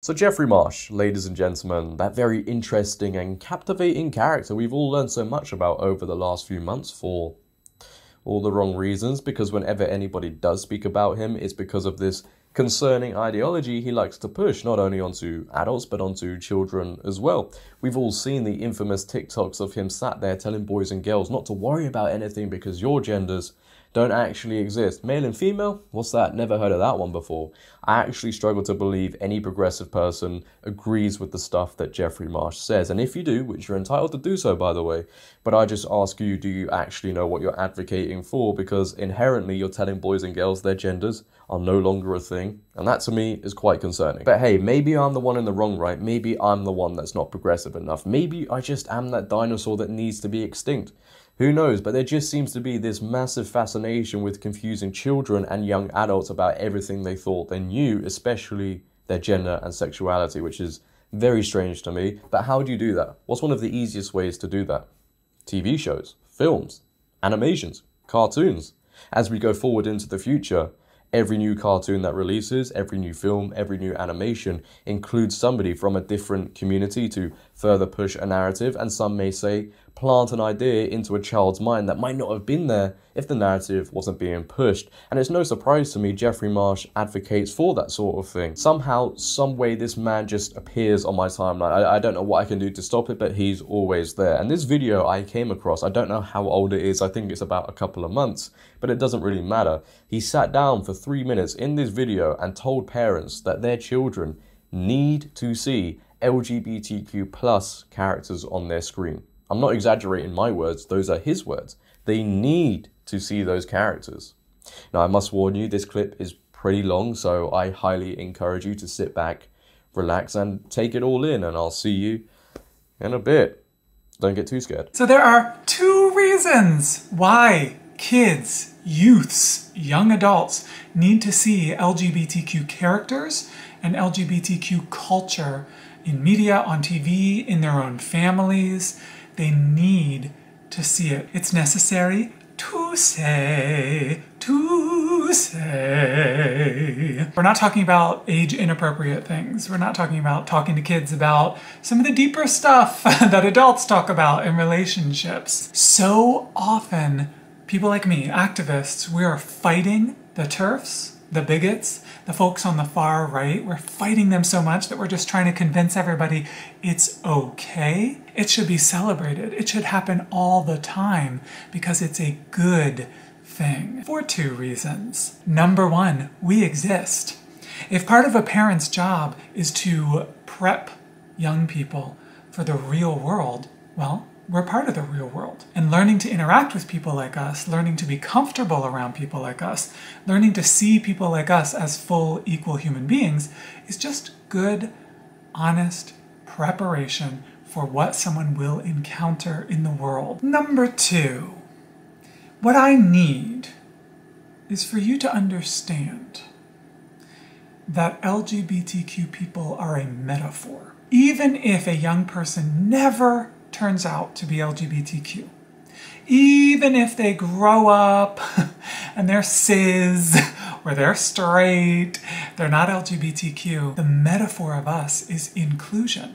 So Jeffrey Marsh, ladies and gentlemen, that very interesting and captivating character we've all learned so much about over the last few months for all the wrong reasons, because whenever anybody does speak about him, it's because of this concerning ideology he likes to push, not only onto adults, but onto children as well. We've all seen the infamous TikToks of him sat there telling boys and girls not to worry about anything because your genders don't actually exist. Male and female? What's that? Never heard of that one before. I actually struggle to believe any progressive person agrees with the stuff that Jeffrey Marsh says. And if you do, which you're entitled to do so, by the way, but I just ask you, do you actually know what you're advocating for? Because inherently you're telling boys and girls their genders are no longer a thing. And that to me is quite concerning. But hey, maybe I'm the one in the wrong, right? Maybe I'm the one that's not progressive enough. Maybe I just am that dinosaur that needs to be extinct. Who knows, but there just seems to be this massive fascination with confusing children and young adults about everything they thought they knew, especially their gender and sexuality, which is very strange to me. But how do you do that? What's one of the easiest ways to do that? TV shows, films, animations, cartoons. As we go forward into the future, every new cartoon that releases, every new film, every new animation includes somebody from a different community to further push a narrative, and some may say plant an idea into a child's mind that might not have been there if the narrative wasn't being pushed. And it's no surprise to me Jeffrey Marsh advocates for that sort of thing. Somehow, some way, this man just appears on my timeline. I don't know what I can do to stop it, but he's always there. And this video I came across, I don't know how old it is, I think it's about a couple of months, but it doesn't really matter. He sat down for 3 minutes in this video and told parents that their children need to see LGBTQ+ characters on their screen. I'm not exaggerating my words, those are his words. They need to see those characters. Now I must warn you, this clip is pretty long, so I highly encourage you to sit back, relax, and take it all in, and I'll see you in a bit. Don't get too scared. So there are two reasons why kids, youths, young adults need to see LGBTQ characters and LGBTQ culture in media, on TV, in their own families. They need to see it. It's necessary to say. We're not talking about age-inappropriate things. We're not talking about talking to kids about some of the deeper stuff that adults talk about in relationships. So often, people like me, activists, we are fighting the TERFs, the bigots, the folks on the far right. We're fighting them so much that we're just trying to convince everybody it's okay. It should be celebrated. It should happen all the time because it's a good thing for two reasons. Number one, we exist. If part of a parent's job is to prep young people for the real world, well, we're part of the real world. And learning to interact with people like us, learning to be comfortable around people like us, learning to see people like us as full, equal human beings is just good, honest preparation for what someone will encounter in the world. Number two, what I need is for you to understand that LGBTQ people are a metaphor. Even if a young person never turns out to be LGBTQ. Even if they grow up and they're cis or they're straight, they're not LGBTQ, the metaphor of us is inclusion.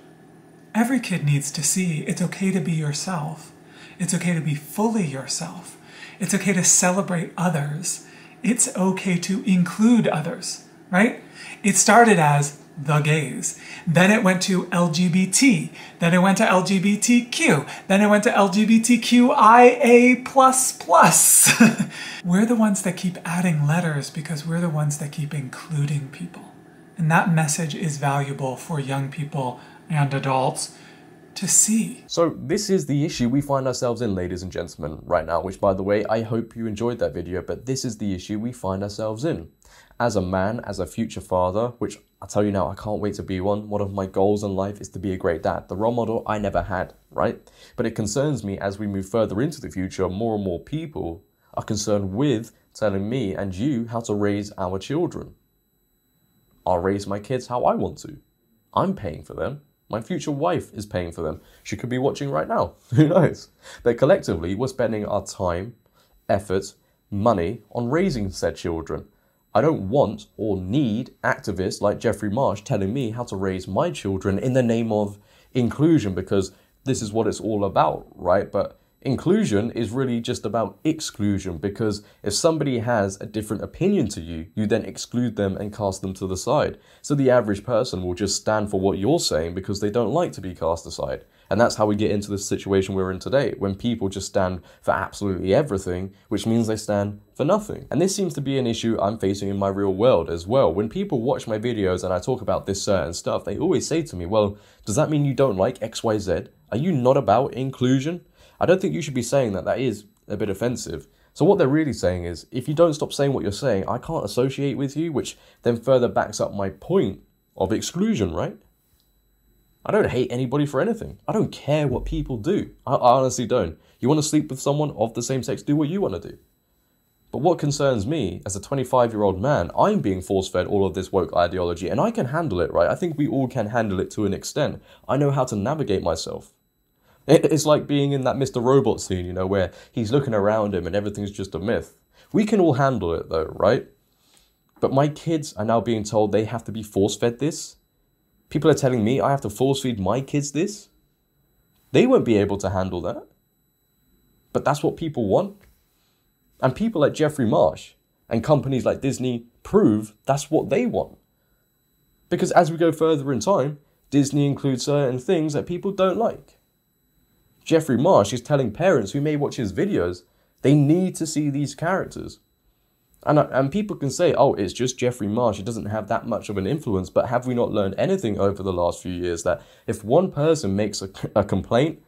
Every kid needs to see it's okay to be yourself. It's okay to be fully yourself. It's okay to celebrate others. It's okay to include others, right? It started as the gays. Then it went to LGBT. Then it went to LGBTQ. Then it went to LGBTQIA++. We're the ones that keep adding letters because we're the ones that keep including people. And that message is valuable for young people and adults to see. So this is the issue we find ourselves in, ladies and gentlemen, right now, which, by the way, I hope you enjoyed that video, but this is the issue we find ourselves in. As a man, as a future father, which I tell you now, I can't wait to be one. One of my goals in life is to be a great dad. The role model I never had, right? But it concerns me as we move further into the future, more and more people are concerned with telling me and you how to raise our children. I'll raise my kids how I want to. I'm paying for them. My future wife is paying for them. She could be watching right now, who knows? But collectively, we're spending our time, effort, money on raising said children. I don't want or need activists like Jeffrey Marsh telling me how to raise my children in the name of inclusion, because this is what it's all about, right? But inclusion is really just about exclusion, because if somebody has a different opinion to you, you then exclude them and cast them to the side. So the average person will just stand for what you're saying because they don't like to be cast aside. And that's how we get into the situation we're in today, when people just stand for absolutely everything, which means they stand for nothing. And this seems to be an issue I'm facing in my real world as well. When people watch my videos and I talk about this certain stuff, they always say to me, well, does that mean you don't like XYZ? Are you not about inclusion? I don't think you should be saying that. That is a bit offensive. So what they're really saying is, if you don't stop saying what you're saying, I can't associate with you, which then further backs up my point of exclusion, right? I don't hate anybody for anything. I don't care what people do. I honestly don't. You want to sleep with someone of the same sex, do what you want to do. But what concerns me as a 25-year-old man, I'm being force-fed all of this woke ideology, and I can handle it, right? I think we all can handle it to an extent. I know how to navigate myself. It's like being in that Mr. Robot scene, you know, where he's looking around him and everything's just a myth. We can all handle it though, right? But my kids are now being told they have to be force-fed this. People are telling me I have to force-feed my kids this. They won't be able to handle that. But that's what people want. And people like Jeffrey Marsh and companies like Disney prove that's what they want. Because as we go further in time, Disney includes certain things that people don't like. Jeffrey Marsh is telling parents who may watch his videos, they need to see these characters. And people can say, oh, it's just Jeffrey Marsh, he doesn't have that much of an influence, but have we not learned anything over the last few years that if one person makes a complaint,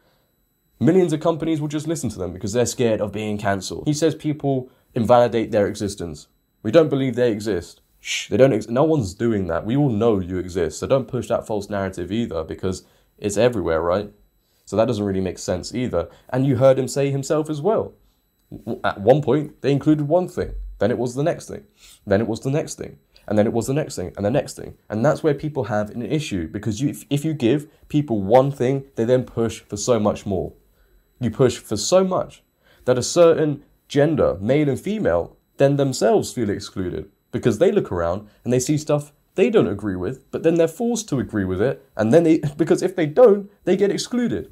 millions of companies will just listen to them because they're scared of being cancelled. He says people invalidate their existence. We don't believe they exist. Shh, they don't no one's doing that. We all know you exist, so don't push that false narrative either, because it's everywhere, right? So that doesn't really make sense either. And you heard him say himself as well. At one point, they included one thing. Then it was the next thing. Then it was the next thing. And then it was the next thing. And the next thing. And that's where people have an issue. Because if you give people one thing, they then push for so much more. You push for so much that a certain gender, male and female, then themselves feel excluded. Because they look around and they see stuff they don't agree with, but then they're forced to agree with it. And then because if they don't, they get excluded.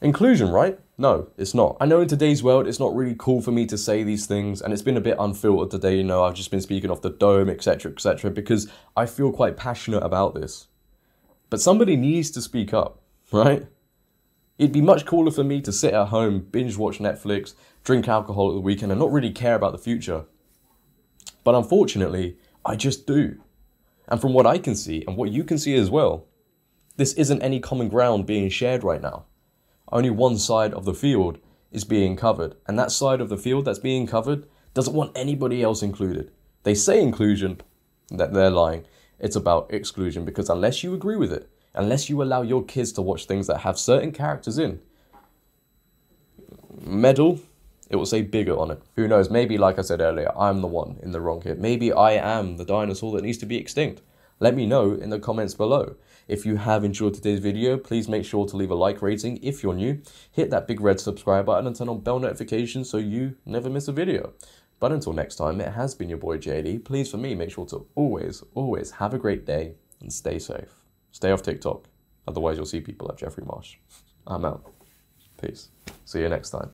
Inclusion, right? No, it's not. I know in today's world, it's not really cool for me to say these things, and it's been a bit unfiltered today, you know, I've just been speaking off the dome, etc., because I feel quite passionate about this. But somebody needs to speak up, right? It'd be much cooler for me to sit at home, binge watch Netflix, drink alcohol at the weekend, and not really care about the future. But unfortunately, I just do. And from what I can see, and what you can see as well, this isn't any common ground being shared right now. Only one side of the field is being covered. And that side of the field that's being covered doesn't want anybody else included. They say inclusion, that they're lying. It's about exclusion, because unless you agree with it, unless you allow your kids to watch things that have certain characters in, medal, it will say bigger on it. Who knows? Maybe, like I said earlier, I'm the one in the wrong here. Maybe I am the dinosaur that needs to be extinct. Let me know in the comments below. If you have enjoyed today's video, please make sure to leave a like rating if you're new. Hit that big red subscribe button and turn on bell notifications so you never miss a video. But until next time, it has been your boy JD. Please, for me, make sure to always, always have a great day and stay safe. Stay off TikTok. Otherwise, you'll see people like Jeffrey Marsh. I'm out. Peace. See you next time.